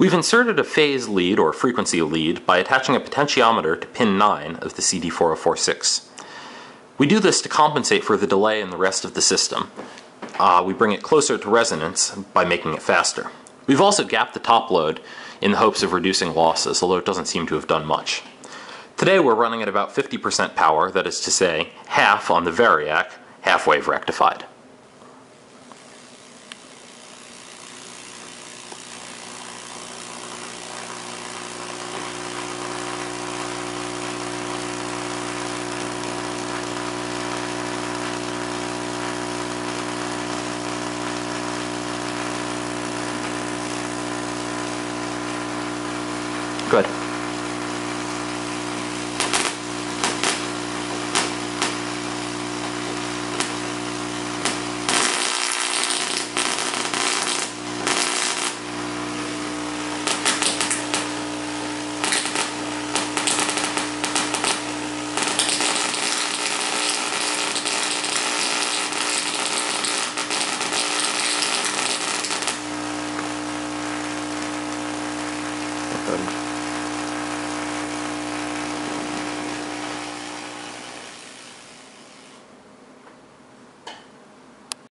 We've inserted a phase lead or frequency lead by attaching a potentiometer to pin 9 of the CD4046. We do this to compensate for the delay in the rest of the system. We bring it closer to resonance by making it faster. We've also gapped the top load in the hopes of reducing losses, although it doesn't seem to have done much. Today we're running at about 50% power, that is to say, half on the Variac, half-wave rectified. Good.